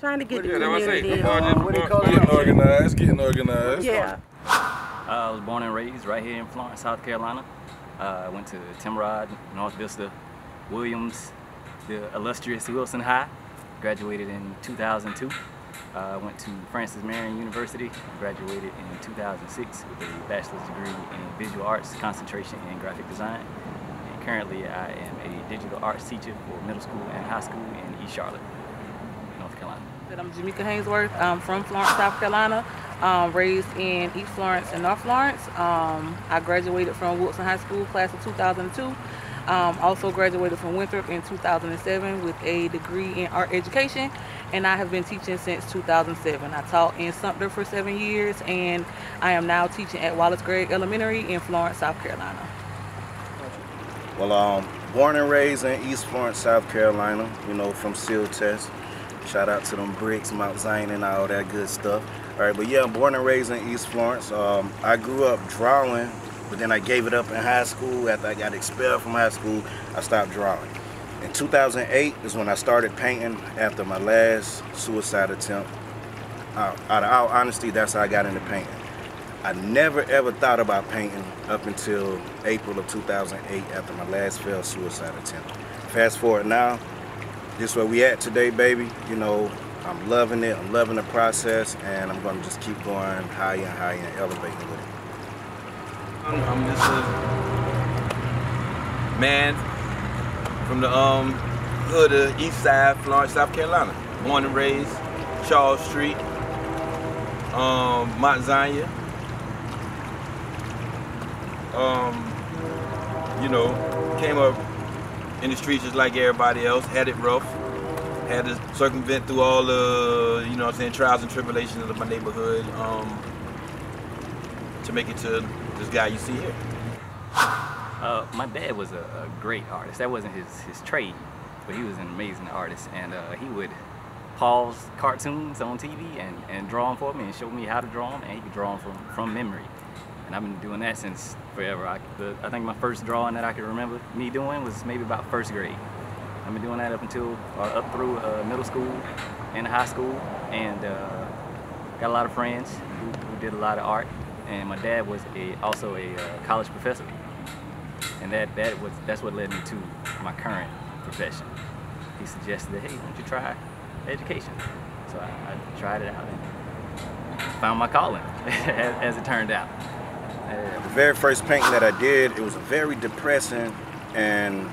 Trying to get the community. Getting organized. Yeah. I was born and raised right here in Florence, South Carolina. I went to Timrod, North Vista, Williams, the illustrious Wilson High. Graduated in 2002. Went to Francis Marion University. Graduated in 2006 with a bachelor's degree in visual arts, concentration in graphic design. And currently, I am a digital arts teacher for middle school and high school in East Charlotte, North Carolina. I'm Jameka Haynesworth. I'm from Florence, South Carolina. Raised in East Florence and North Florence. I graduated from Wilson High School, class of 2002. Also graduated from Winthrop in 2007 with a degree in art education, and I have been teaching since 2007. I taught in Sumter for 7 years, and I am now teaching at Wallace Gregg Elementary in Florence, South Carolina. Well, born and raised in East Florence, South Carolina, you know, from Seal Test. Shout out to them bricks, Mount Zion, and all that good stuff. All right, but yeah, I'm born and raised in East Florence. I grew up drawing, but then I gave it up in high school. After I got expelled from high school, I stopped drawing. In 2008 is when I started painting after my last suicide attempt. Out of all honesty, that's how I got into painting. I never ever thought about painting up until April of 2008 after my last failed suicide attempt. Fast forward now, this is where we at today, baby. You know, I'm loving it, I'm loving the process, and I'm gonna just keep going higher and higher and elevating with it. I'm just a man from the hood of East Side, Florence, South Carolina. Born and raised, Charles Street, Mount Zion. You know, came up in the streets just like everybody else. Had it rough. Had to circumvent through all the, you know what I'm saying, trials and tribulations of my neighborhood to make it to this guy you see here. My dad was a great artist. That wasn't his trade, but he was an amazing artist. And he would pause cartoons on TV and draw them for me and show me how to draw them, and he could draw them from memory. And I've been doing that since forever. I think my first drawing that I could remember me doing was maybe about first grade. I've been doing that up through middle school and high school, and got a lot of friends who did a lot of art. And my dad was also a college professor, and that's what led me to my current profession. He suggested that, hey, why don't you try education? So I tried it out and found my calling, as it turned out. The very first painting that I did, it was a very depressing and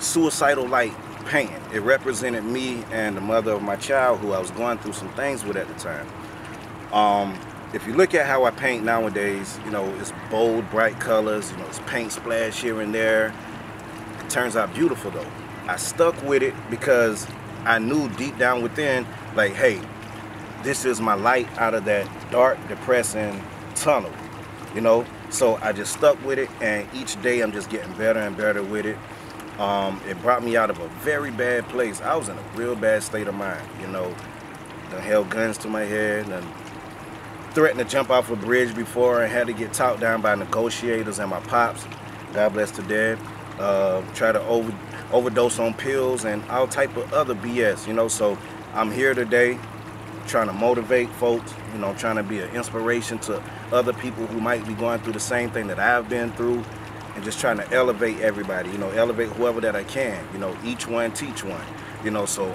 suicidal-like painting. It represented me and the mother of my child, who I was going through some things with at the time. If you look at how I paint nowadays, you know, it's bold, bright colors, you know, it's paint splash here and there. It turns out beautiful though. I stuck with it because I knew deep down within, like, hey, this is my light out of that dark, depressing tunnel, you know? So I just stuck with it, and each day I'm just getting better and better with it. It brought me out of a very bad place. I was in a real bad state of mind, you know? Done held guns to my head, and threatened to jump off a bridge before, and had to get talked down by negotiators and my pops, God bless the dead. Try to overdose on pills and all type of other BS, you know. So I'm here today trying to motivate folks, you know, trying to be an inspiration to other people who might be going through the same thing that I've been through, and just trying to elevate everybody, you know, elevate whoever that I can, you know, each one teach one, you know. So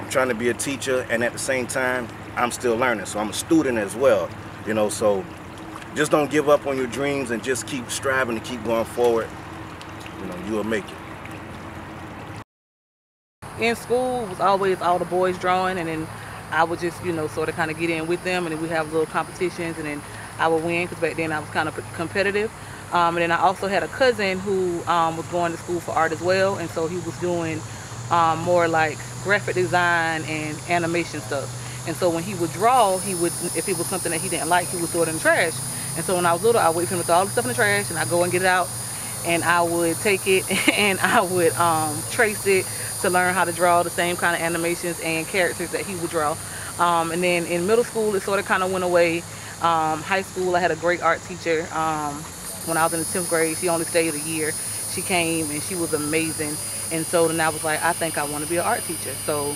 I'm trying to be a teacher, and at the same time I'm still learning, so I'm a student as well, you know. So just don't give up on your dreams, and just keep striving and keep going forward. You know, you'll make it. In school, it was always all the boys drawing, and then I would just, you know, sort of kind of get in with them, and then we have little competitions, and then I would win, because back then I was kind of competitive. And then I also had a cousin who was going to school for art as well, and so he was doing more like graphic design and animation stuff. And so when he would draw, he would, if it was something that he didn't like, he would throw it in the trash. And so when I was little, I would wait for him to throw all the stuff in the trash, and I'd go and get it out, and I would take it and I would trace it to learn how to draw the same kind of animations and characters that he would draw. And then in middle school, it sort of kind of went away. High school, I had a great art teacher. When I was in the 10th grade, she only stayed a year. She came and she was amazing. And so then I was like, I think I want to be an art teacher. So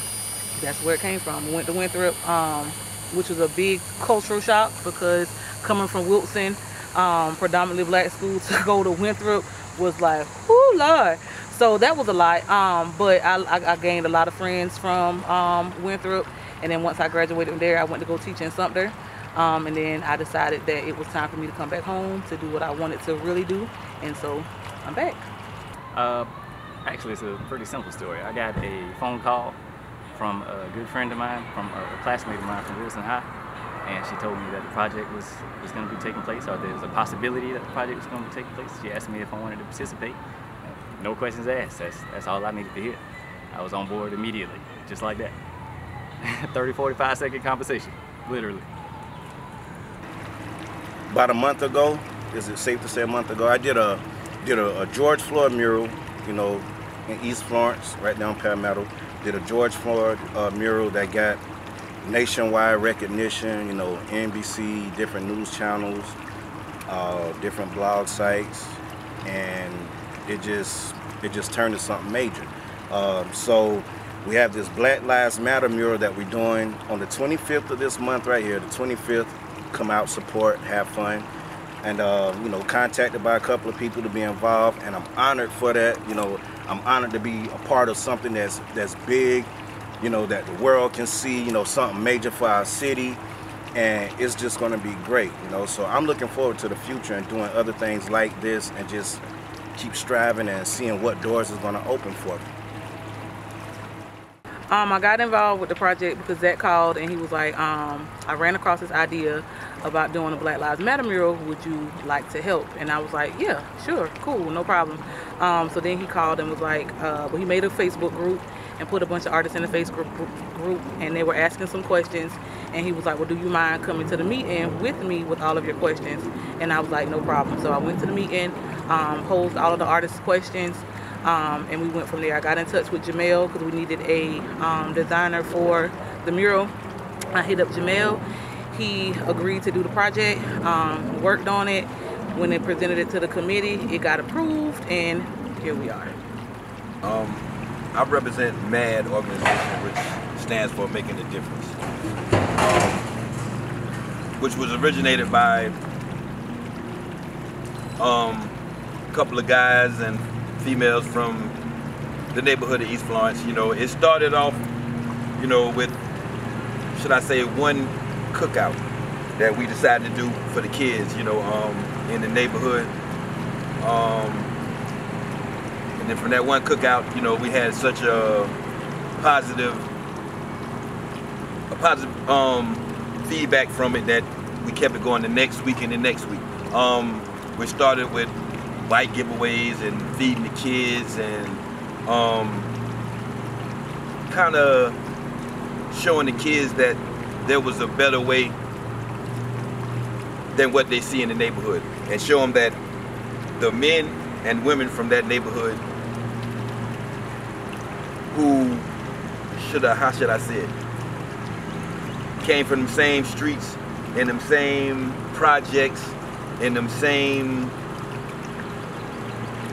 that's where it came from. We went to Winthrop, which was a big cultural shock, because coming from Wilson, predominantly black school, to go to Winthrop was like, oh Lord. So that was a lot, but I gained a lot of friends from Winthrop. And then once I graduated from there, I went to go teach in Sumter. And then I decided that it was time for me to come back home to do what I wanted to really do. And so I'm back. Actually, it's a pretty simple story. I got a phone call from a good friend of mine, from a classmate of mine from Wilson High. And she told me that the project was going to be taking place, or there was a possibility that the project was going to be taking place. She asked me if I wanted to participate. No questions asked. That's all I needed to hear. I was on board immediately, just like that. 30, 45-second conversation, literally. About a month ago, is it safe to say a month ago, I did a George Floyd mural, you know, in East Florence, right down Palmetto. Did a George Floyd mural that got nationwide recognition, you know, NBC, different news channels, different blog sites, and it just turned into something major. So we have this Black Lives Matter mural that we're doing on the 25th of this month right here, the 25th. Come out, support, have fun, and you know, contacted by a couple of people to be involved, and I'm honored for that. You know, I'm honored to be a part of something that's big, you know, that the world can see, you know, something major for our city, and it's just going to be great, you know. So I'm looking forward to the future and doing other things like this, and just keep striving and seeing what doors is going to open for me. I got involved with the project because Zach called and he was like, I ran across this idea about doing a Black Lives Matter mural. Would you like to help? And I was like, yeah, sure, cool, no problem. So then he called and was like, well, he made a Facebook group and put a bunch of artists in the Facebook group, and they were asking some questions. And he was like, well, do you mind coming to the meeting with me with all of your questions? And I was like, no problem. So I went to the meeting, posed all of the artists' questions. And we went from there. I got in touch with Jamel because we needed a designer for the mural. I hit up Jamel. He agreed to do the project, worked on it. When they presented it to the committee, it got approved, and here we are. I represent MAD organization, which stands for Making a Difference, which was originated by a couple of guys and females from the neighborhood of East Florence. You know, it started off, you know, with, should I say, one cookout that we decided to do for the kids, you know, in the neighborhood. And then from that one cookout, you know, we had such a positive feedback from it that we kept it going the next week and the next week. We started with bike giveaways and feeding the kids, and kind of showing the kids that there was a better way than what they see in the neighborhood, and show them that the men and women from that neighborhood who came from them same streets, in them same projects, in them same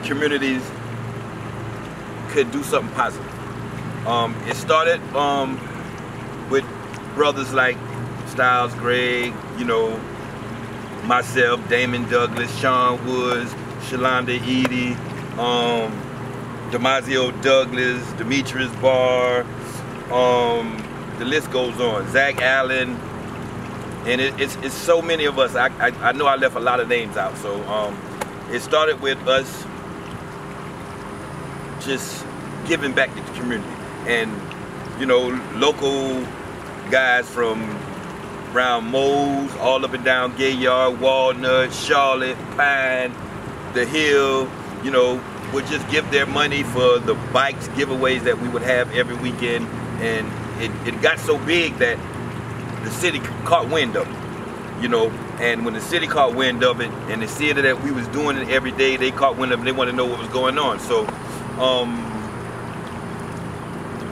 communities, could do something positive. It started with brothers like Styles Greg, you know, myself, Damon Douglas, Sean Woods, Shalonda Eady, Damasio Douglas, Demetrius Barr, the list goes on, Zach Allen, and it's so many of us. I know I left a lot of names out, so it started with us just giving back to the community, and you know, local guys from Brown Moles, all up and down Gaillard, Walnut, Charlotte, Pine, the Hill, you know, would just give their money for the bikes giveaways that we would have every weekend, and it got so big that the city caught wind of it, you know. And when the city caught wind of it, and the theater that we was doing it every day, they caught wind of it. They wanted to know what was going on. So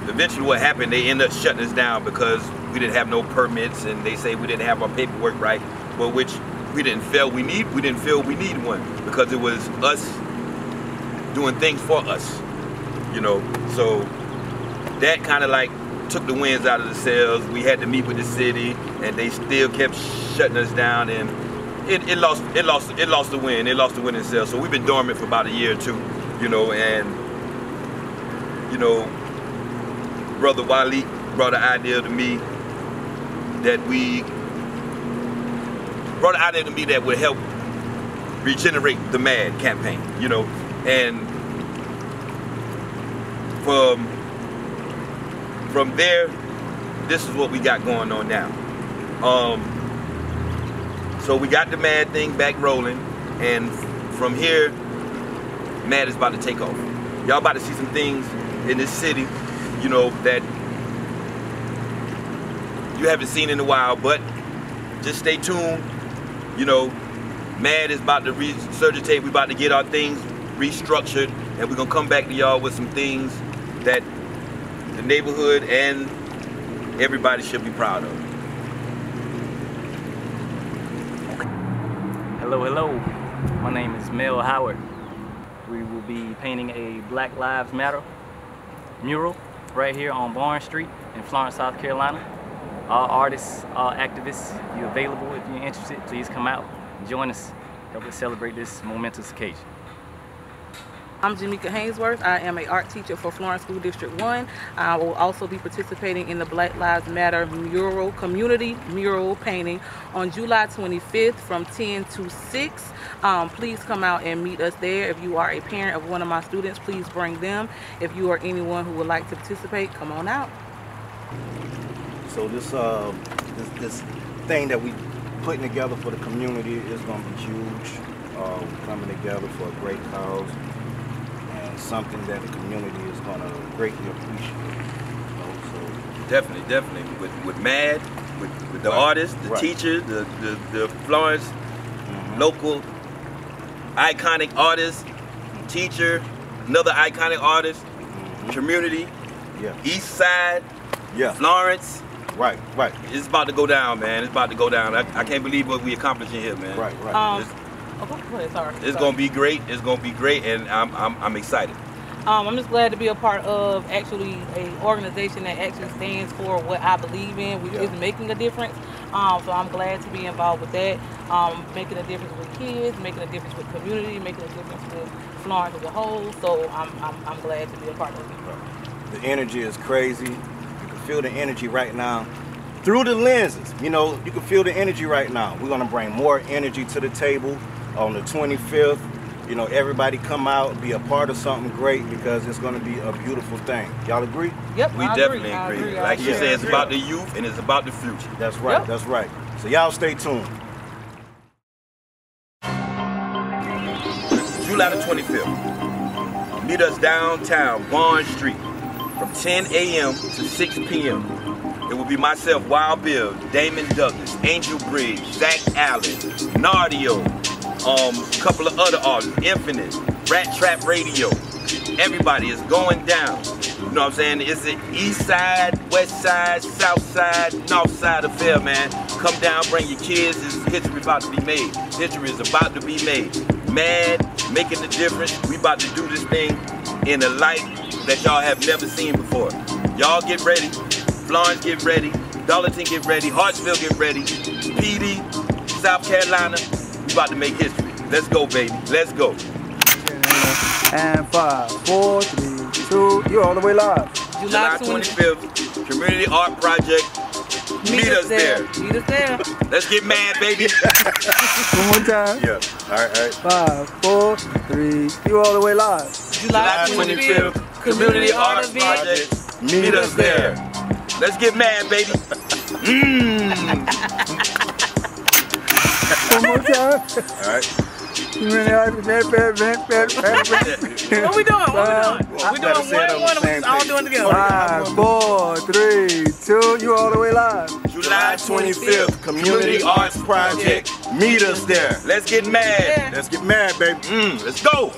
eventually what happened, they ended up shutting us down because we didn't have no permits, and they say we didn't have our paperwork right, but which we didn't feel we need. We didn't feel we need one because it was us doing things for us, you know. So that kind of like took the winds out of the sails. We had to meet with the city, and they still kept shutting us down, and it lost the wind in sails. So we've been dormant for about a year or two, you know. And you know, Brother Wyleek brought an idea to me that would help regenerate the MAD campaign, you know. And from there, this is what we got going on now. So we got the MAD thing back rolling, and from here, MAD is about to take off. Y'all about to see some things in this city, you know, that you haven't seen in a while, but just stay tuned. You know, MAD is about to resurgitate. We're about to get our things restructured, and we're gonna come back to y'all with some things that the neighborhood and everybody should be proud of. Hello, hello. My name is Mel Howard. We will be painting a Black Lives Matter mural right here on Barnes Street in Florence, South Carolina. All artists, all activists, you're available. If you're interested, please come out and join us. Help us celebrate this momentous occasion. I'm Jameka Haynesworth. I am an art teacher for Florence School District 1. I will also be participating in the Black Lives Matter mural, community mural painting on July 25th from 10 to 6. Please come out and meet us there. If you are a parent of one of my students, please bring them. If you are anyone who would like to participate, come on out. So this thing that we putting together for the community is going to be huge. We're coming together for a great cause, something that the community is going to greatly appreciate. So definitely with MAD, with the artists, the teachers, the Florence local iconic artist, teacher, another iconic artist, community, East Side, Florence. Right. It's about to go down, man. It's about to go down. I can't believe what we accomplishing here, man. Right. It's gonna be great. It's gonna be great, and I'm excited. I'm just glad to be a part of actually an organization that actually stands for what I believe in, which is making a difference. So I'm glad to be involved with that. Making a difference with kids, making a difference with community, making a difference with Florence as a whole. So I'm glad to be a part of it. The energy is crazy. You can feel the energy right now. Through the lenses, you know, you can feel the energy right now. We're gonna bring more energy to the table on the 25th. You know, everybody come out, be a part of something great, because it's gonna be a beautiful thing. Y'all agree? Yep, we definitely agree. Like you said, it's about the youth and it's about the future. That's right, that's right. So y'all stay tuned. July the 25th, meet us downtown, Barnes Street, from 10 a.m. to 6 p.m. It will be myself, Wild Bill, Damon Douglas, Angel Bridge, Zach Allen, Narzhio, a couple of other artists, Infinite, Rat Trap Radio. Everybody is going down. You know what I'm saying? It's the east side, west side, south side, north side affair, man. Come down, bring your kids. This history is about to be made. History is about to be made. MAD, making the difference. We about to do this thing in a light that y'all have never seen before. Y'all get ready. Florence get ready, Darlington get ready, Hartsville get ready, PD, South Carolina, we about to make history. Let's go, baby, let's go. And 5, 4, 3, 2, you're all the way live. July 25th, Community Art Project, meet us there. Meet us there. Let's get mad, baby. One more time. Yeah, all right. 5, 4, 3, you're all the way live. July 25th, Community Art Project, meet us there. Let's get mad, baby. One more time. All right. What we doing? We're doing one. All doing together. 5, 4, 3, 2. You all the way live. July 25th, Community Arts Project. Meet us there. Let's get mad. Let's get mad, baby. Let's go.